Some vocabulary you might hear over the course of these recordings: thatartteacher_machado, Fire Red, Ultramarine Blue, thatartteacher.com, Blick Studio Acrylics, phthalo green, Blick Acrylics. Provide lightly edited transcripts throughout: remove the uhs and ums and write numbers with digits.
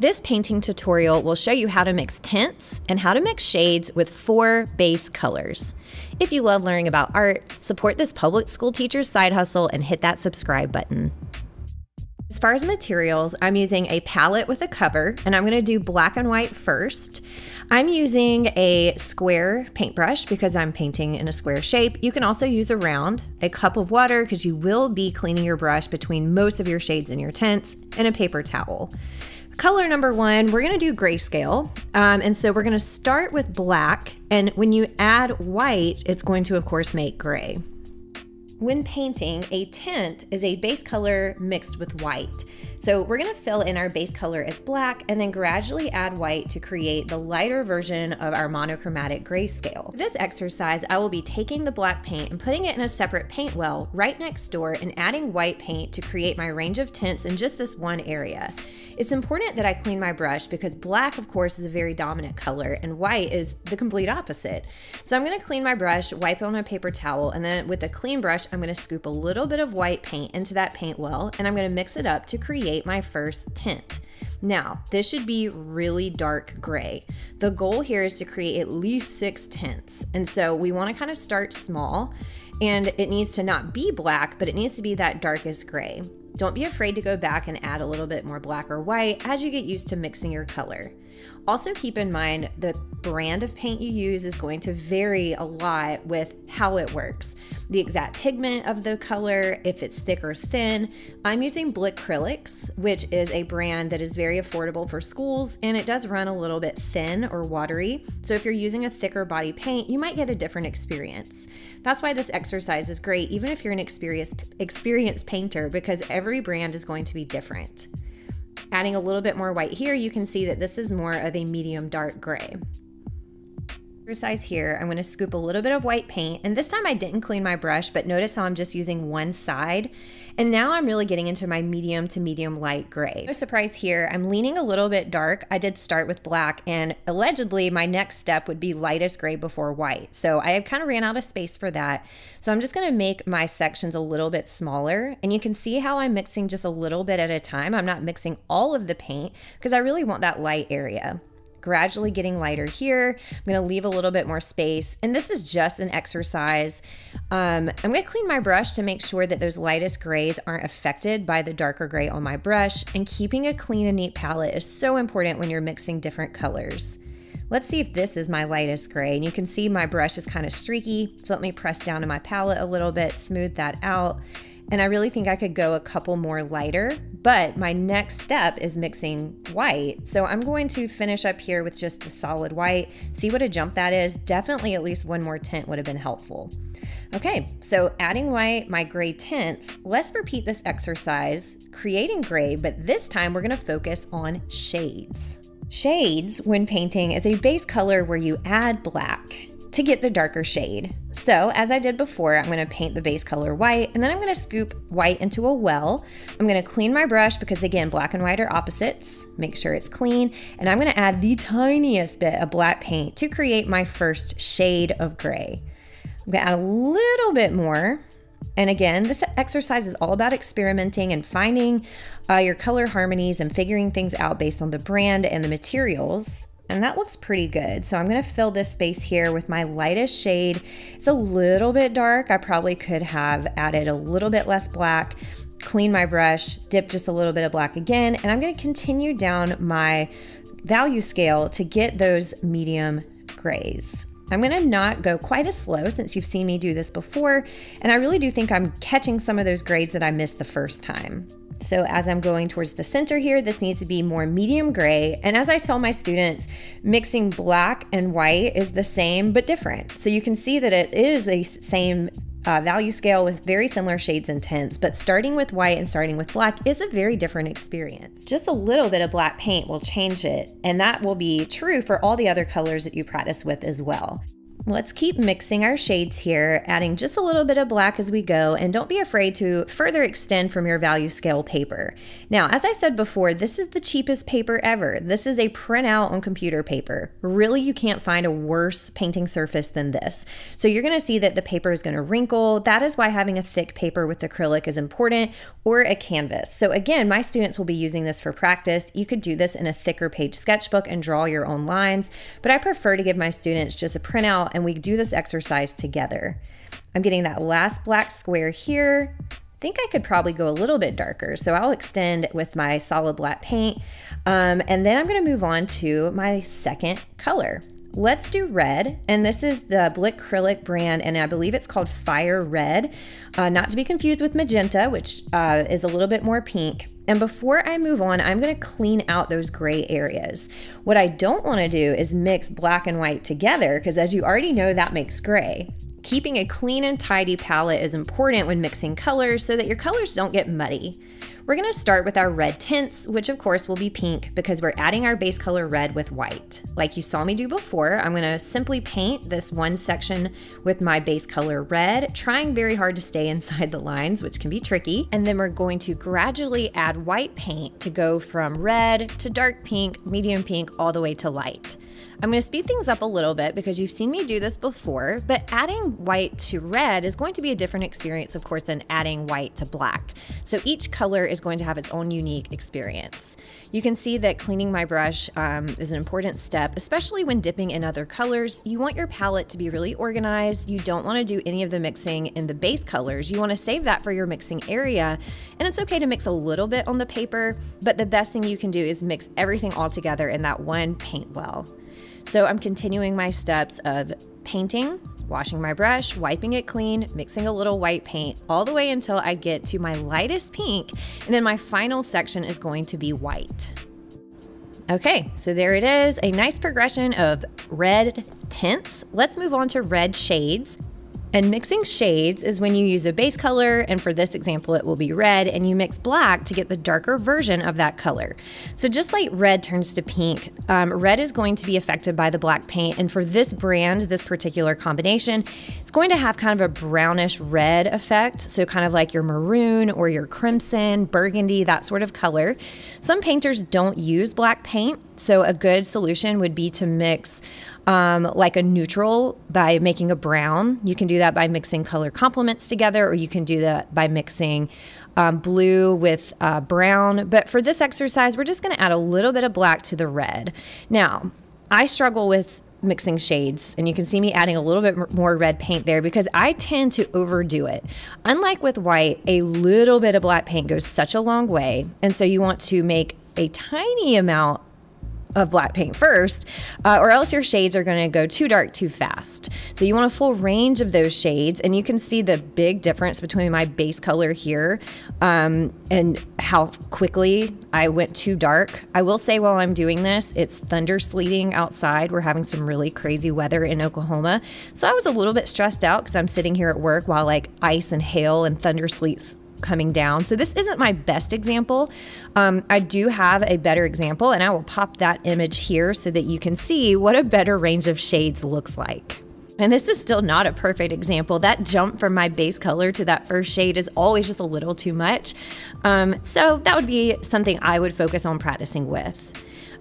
This painting tutorial will show you how to mix tints and how to mix shades with 4 base colors. If you love learning about art, support this public school teacher's side hustle and hit that subscribe button. As far as materials, I'm using a palette with a cover, and I'm gonna do black and white first. I'm using a square paintbrush because I'm painting in a square shape. You can also use a round, a cup of water because you will be cleaning your brush between most of your shades in your tints, and a paper towel. Color number one, we're gonna do grayscale. And so we're gonna start with black, and when you add white, it's going to of course make gray. When painting, a tint is a base color mixed with white. So we're gonna fill in our base color as black and then gradually add white to create the lighter version of our monochromatic grayscale. For this exercise, I will be taking the black paint and putting it in a separate paint well right next door and adding white paint to create my range of tints in just this one area. It's important that I clean my brush because black, of course, is a very dominant color and white is the complete opposite. So I'm gonna clean my brush, wipe it on a paper towel, and then with a clean brush, I'm gonna scoop a little bit of white paint into that paint well, and I'm gonna mix it up to create my first tint. Now, this should be really dark gray. The goal here is to create at least 6 tints. And so we wanna kind of start small, and it needs to not be black, but it needs to be that darkest gray. Don't be afraid to go back and add a little bit more black or white as you get used to mixing your color. Also keep in mind the brand of paint you use is going to vary a lot with how it works. The exact pigment of the color, if it's thick or thin. I'm using Blick Acrylics, which is a brand that is very affordable for schools, and it does run a little bit thin or watery. So if you're using a thicker body paint, you might get a different experience. That's why this exercise is great, even if you're an experienced painter, because every brand is going to be different. Adding a little bit more white here, you can see that this is more of a medium dark gray. Exercise here, I'm going to scoop a little bit of white paint, and this time I didn't clean my brush, but notice how I'm just using one side, and now I'm really getting into my medium to medium light gray. No surprise here, I'm leaning a little bit dark. I did start with black, and allegedly my next step would be lightest gray before white, so I kind of ran out of space for that, so I'm just going to make my sections a little bit smaller, and you can see how I'm mixing just a little bit at a time. I'm not mixing all of the paint because I really want that light area. Gradually getting lighter here. I'm going to leave a little bit more space, and this is just an exercise. I'm going to clean my brush to make sure that those lightest grays aren't affected by the darker gray on my brush, and keeping a clean and neat palette is so important when you're mixing different colors. Let's see if this is my lightest gray, and you can see my brush is kind of streaky, so let me press down to my palette a little bit, smooth that out, and I really think I could go a couple more lighter, but my next step is mixing white. So I'm going to finish up here with just the solid white, see what a jump that is. Definitely at least one more tint would have been helpful. Okay, so adding white, my gray tints, let's repeat this exercise, creating gray, but this time we're gonna focus on shades. Shades, when painting, is a base color where you add black to get the darker shade. So as I did before, I'm gonna paint the base color white, and then I'm gonna scoop white into a well. I'm gonna clean my brush because again, black and white are opposites. Make sure it's clean. And I'm gonna add the tiniest bit of black paint to create my first shade of gray. I'm gonna add a little bit more. And again, this exercise is all about experimenting and finding your color harmonies and figuring things out based on the brand and the materials. And that looks pretty good. So I'm gonna fill this space here with my lightest shade. It's a little bit dark. I probably could have added a little bit less black, clean my brush, dip just a little bit of black again, and I'm gonna continue down my value scale to get those medium grays. I'm gonna not go quite as slow since you've seen me do this before, and I really do think I'm catching some of those grays that I missed the first time. So as I'm going towards the center here, this needs to be more medium gray. And as I tell my students, mixing black and white is the same but different. So you can see that it is the same value scale with very similar shades and tints, but starting with white and starting with black is a very different experience. Just a little bit of black paint will change it, and that will be true for all the other colors that you practice with as well. Let's keep mixing our shades here, adding just a little bit of black as we go, and don't be afraid to further extend from your value scale paper. Now, as I said before, this is the cheapest paper ever. This is a printout on computer paper. Really, you can't find a worse painting surface than this. So you're gonna see that the paper is gonna wrinkle. That is why having a thick paper with acrylic is important, or a canvas. So again, my students will be using this for practice. You could do this in a thicker page sketchbook and draw your own lines, but I prefer to give my students just a printout and we do this exercise together. I'm getting that last black square here. I think I could probably go a little bit darker, so I'll extend with my solid black paint. And then I'm gonna move on to my second color. Let's do red, and this is the Blick Acrylic brand, and I believe it's called Fire Red, not to be confused with magenta, which is a little bit more pink. And before I move on, I'm gonna clean out those gray areas. What I don't wanna do is mix black and white together, because as you already know, that makes gray. Keeping a clean and tidy palette is important when mixing colors so that your colors don't get muddy. We're gonna start with our red tints, which of course will be pink because we're adding our base color red with white. Like you saw me do before, I'm gonna simply paint this one section with my base color red, trying very hard to stay inside the lines, which can be tricky. And then we're going to gradually add white paint to go from red to dark pink, medium pink, all the way to light. I'm gonna speed things up a little bit because you've seen me do this before, but adding white to red is going to be a different experience, of course, than adding white to black. So each color is going to have its own unique experience. You can see that cleaning my brush is an important step, especially when dipping in other colors. You want your palette to be really organized. You don't want to do any of the mixing in the base colors. You want to save that for your mixing area. And it's okay to mix a little bit on the paper, but the best thing you can do is mix everything all together in that one paint well. So I'm continuing my steps of painting, washing my brush, wiping it clean, mixing a little white paint, all the way until I get to my lightest pink, and then my final section is going to be white. Okay, so there it is, a nice progression of red tints. Let's move on to red shades. And mixing shades is when you use a base color, and for this example it will be red, and you mix black to get the darker version of that color. So just like red turns to pink, red is going to be affected by the black paint, and for this brand, this particular combination, it's going to have kind of a brownish red effect, so kind of like your maroon or your crimson, burgundy, that sort of color. Some painters don't use black paint, so a good solution would be to mix like a neutral by making a brown. You can do that by mixing color complements together, or you can do that by mixing blue with brown. But for this exercise, we're just gonna add a little bit of black to the red. Now, I struggle with mixing shades, and you can see me adding a little bit more red paint there because I tend to overdo it. Unlike with white, a little bit of black paint goes such a long way, and so you want to make a tiny amount of black paint first, or else your shades are gonna go too dark too fast. So you want a full range of those shades, and you can see the big difference between my base color here and how quickly I went too dark. I will say while I'm doing this, it's thunder sleeting outside. We're having some really crazy weather in Oklahoma. So I was a little bit stressed out because I'm sitting here at work while like ice and hail and thunder sleets coming down. So this isn't my best example. I do have a better example, and I will pop that image here so that you can see what a better range of shades looks like. And this is still not a perfect example. That jump from my base color to that first shade is always just a little too much. So that would be something I would focus on practicing with.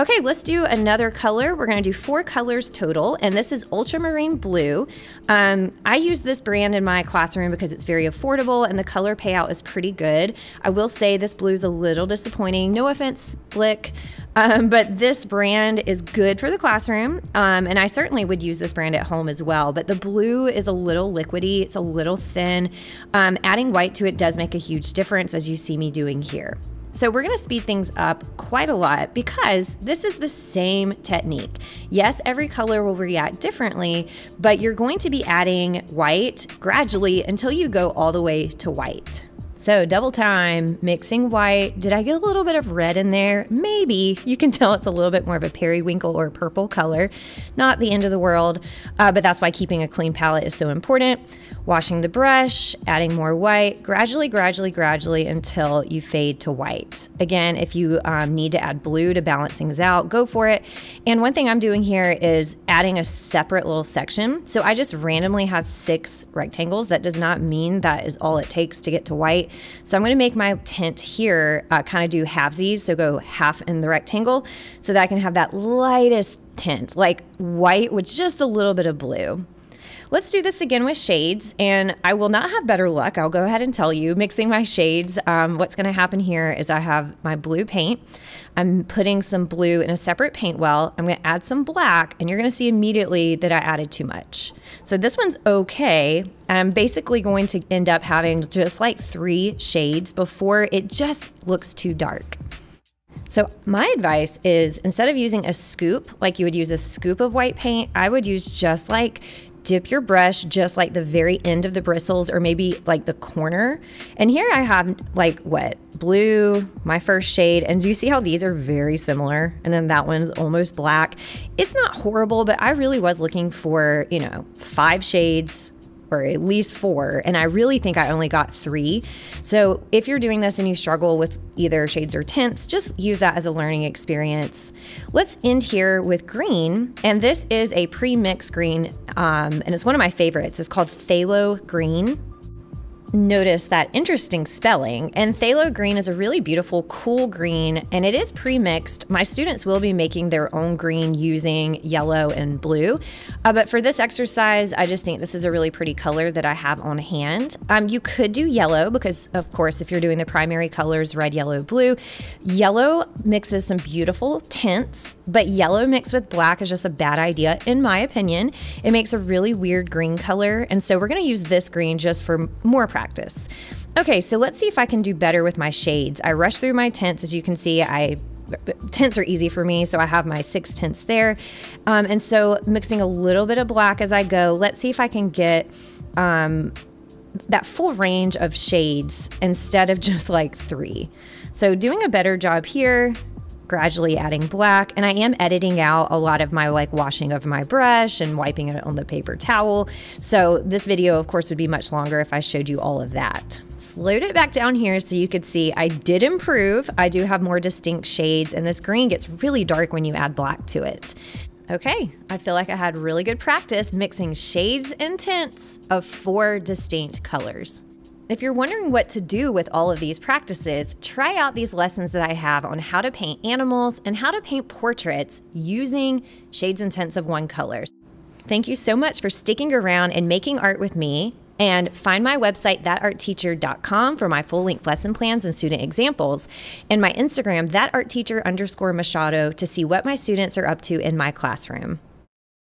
Okay, let's do another color. We're gonna do 4 colors total, and this is Ultramarine Blue. I use this brand in my classroom because it's very affordable and the color payout is pretty good. I will say this blue is a little disappointing. No offense, Blick, but this brand is good for the classroom, and I certainly would use this brand at home as well, but the blue is a little liquidy, it's a little thin. Adding white to it does make a huge difference, as you see me doing here. So we're gonna speed things up quite a lot because this is the same technique. Yes, every color will react differently, but you're going to be adding white gradually until you go all the way to white. So double time, mixing white. Did I get a little bit of red in there? Maybe. You can tell it's a little bit more of a periwinkle or purple color. Not the end of the world, but that's why keeping a clean palette is so important. Washing the brush, adding more white, gradually until you fade to white. Again, if you need to add blue to balance things out, go for it. And one thing I'm doing here is adding a separate little section. So I just randomly have 6 rectangles. That does not mean that is all it takes to get to white. So I'm going to make my tint here kind of do halvesies, so go half in the rectangle so that I can have that lightest tint, like white with just a little bit of blue. Let's do this again with shades, and I will not have better luck. I'll go ahead and tell you, mixing my shades, what's going to happen here is I have my blue paint. I'm putting some blue in a separate paint well. I'm going to add some black, and you're going to see immediately that I added too much. So this one's okay. I'm basically going to end up having just like 3 shades before it just looks too dark. So my advice is, instead of using a scoop, like you would use a scoop of white paint, I would use just like dip your brush just like the very end of the bristles, or maybe like the corner. And here I have like what? Blue, my first shade. And do you see how these are very similar? And then that one's almost black. It's not horrible, but I really was looking for, you know, 5 shades or at least 4. And I really think I only got 3. So if you're doing this and you struggle with either shades or tints, just use that as a learning experience. Let's end here with green. And this is a pre-mixed green. And it's one of my favorites. It's called phthalo green. Notice that interesting spelling. And phthalo green is a really beautiful, cool green, and it is pre-mixed. My students will be making their own green using yellow and blue. But for this exercise, I just think this is a really pretty color that I have on hand. You could do yellow because, of course, if you're doing the primary colors, red, yellow, blue, yellow mixes some beautiful tints, but yellow mixed with black is just a bad idea, in my opinion. It makes a really weird green color. And so we're going to use this green just for more practice. Okay, so let's see if I can do better with my shades. I rushed through my tints. As you can see, tints are easy for me, so I have my 6 tints there. And so mixing a little bit of black as I go, let's see if I can get that full range of shades instead of just like 3. So doing a better job here, gradually adding black, and I am editing out a lot of my like washing of my brush and wiping it on the paper towel. So this video, of course, would be much longer if I showed you all of that. Slowed it back down here so you could see I did improve. I do have more distinct shades, and this green gets really dark when you add black to it. Okay, I feel like I had really good practice mixing shades and tints of 4 distinct colors. If you're wondering what to do with all of these practices, try out these lessons that I have on how to paint animals and how to paint portraits using shades and tints of one color. Thank you so much for sticking around and making art with me. And find my website, thatartteacher.com, for my full-length lesson plans and student examples, and my Instagram, thatartteacher_machado, to see what my students are up to in my classroom.